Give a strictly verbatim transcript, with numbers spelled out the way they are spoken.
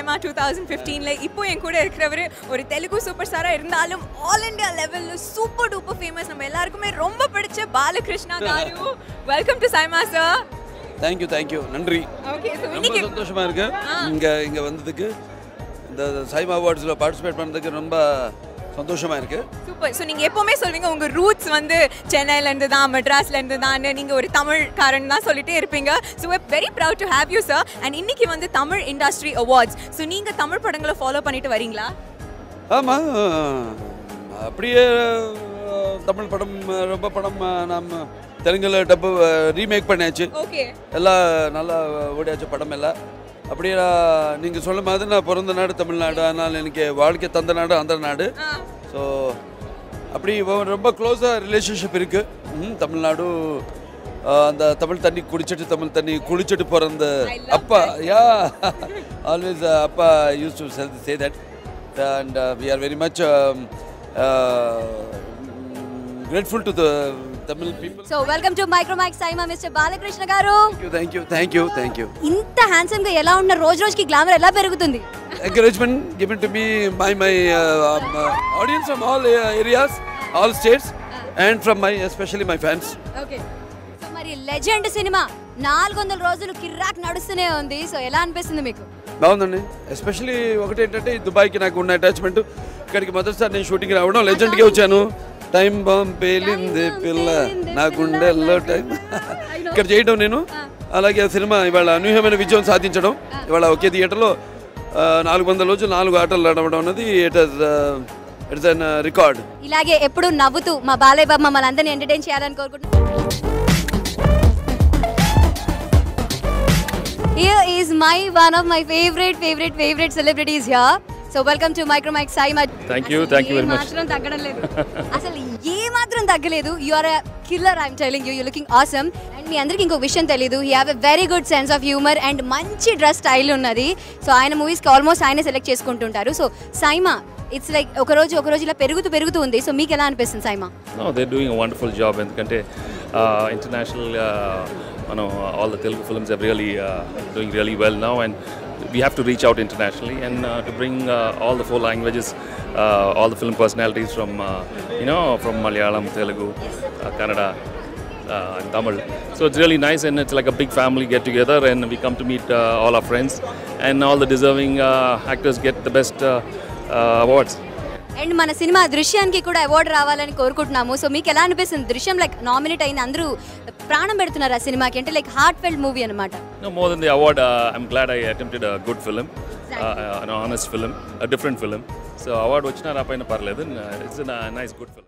Siima twenty fifteen le ippo enkoda irukravare oru Telugu superstar ah irundalum all India level super duper famous nam ellarkume romba pidicha Balakrishna garu. Welcome to Siima sir. Thank you, thank you. Nandri. Okay, so inniki romba santoshama irukku inga inga vandadukku the Siima awards la participate pannadukku romba சந்தோஷமா இருக்கு. Super. So நீங்க எப்பவுமே சொல்வீங்க உங்க roots வந்து சென்னையில இருந்து தான் மட்ராஸ்ல இருந்து தான் நீங்க ஒரு தமிழ்காரன் தான் சொல்லிட்டே இருப்பீங்க. So we are very proud to have you sir and இன்னைக்கு வந்து தமிழ் இண்டஸ்ட்ரி அவார்ட்ஸ். சோ நீங்க தமிழ் படங்களை ஃபாலோ பண்ணிட்டு வரீங்களா? ஆமா. அப்படியே தமிழ் படம் ரொம்ப படம் நாம தெலுங்குல டப் ரீமேக் பண்ணியாச்சு. ஓகே. எல்லாம் நல்லா ஓடியாச்சு படம் எல்லாம். அப்படியே நீங்க சொல்ல மாதிரி நான் பிறந்த நாடு தமிழ்நாடு, ஆனால் எனக்கு வாழ்க்கை தந்த நாடு அந்த நாடு. ஸோ அப்படி ரொம்ப க்ளோஸாக ரிலேஷன்ஷிப் இருக்குது. தமிழ்நாடு அந்த தமிழ் தண்ணி குடிச்சிட்டு தமிழ் தண்ணி குளிச்சுட்டு பிறந்த அப்பா யா ஆல்வேஸ் அப்பா use to say that and we are very much grateful to the Tamil people. So welcome to Micromic Siima Mister Balakrishna garu. Thank you, thank you, thank you, thank you. Inta handsome ga ela unna roj roj ki glamour ela perugutundi. Encouragement given to me by my uh, um, uh, audience from all uh, areas, all states and from my especially my fans. Okay. So mari legend cinema four hundred rojalu kirak nadustune undi. So ela anpistundi meeku? Baagundi. Especially okate entante Dubai ki naaku unna attachment ikkadiki Madras ni shooting raavadam legend ki vachanu. Time bomb pelinde pilla na gundallo time ikkada cheyadam nenu alage cinema ivala anuhyaman vijayam sadhinchadam ivala okay theater lo four hundred roju four aatalu nadavadam anadi it is it is an record ilage eppudu navuthu ma balay baba mammalandarni entertain cheyalani korukuntunna. Here is my one of my favorite favorite favorite celebrities here. So welcome to Micromic Siima. Thank you, thank you very much. Matram taggadaledu. Asalu ye matram taggaledu. You are a killer, I am telling you. You looking awesome. And me andariki inko vision telledu. He have a very good sense of humor and manchi dress style unnadi. So aina movies ki almost aina select cheskuntuntaru. So Siima, it's like oka roju oka roju ila perugutu perugutu undi. So meek ela anpistundi Siima? No, they are doing a wonderful job endukante uh, international uh, you know all the Telugu films are really uh, doing really well now and we have to reach out internationally and uh, to bring uh, all the four languages, uh, all the film personalities from uh, you know from Malayalam, Telugu, uh, Kannada, uh, and Tamil. So it's really nice and it's like a big family get together and we come to meet uh, all our friends and all the deserving uh, actors get the best uh, uh, awards. And mana cinema Drishyan ki kuda award raavalani korukuntunnamo. So meek ela anpistundi Drishyam like nominate ayina andaru pranam pedutnara cinema ki ante like heartfelt movie anamata. No, more than the award uh, I'm glad I attempted a good film. Exactly. uh, an honest film, a different film. So award vachina raapayina paraledu, it's a nice good film.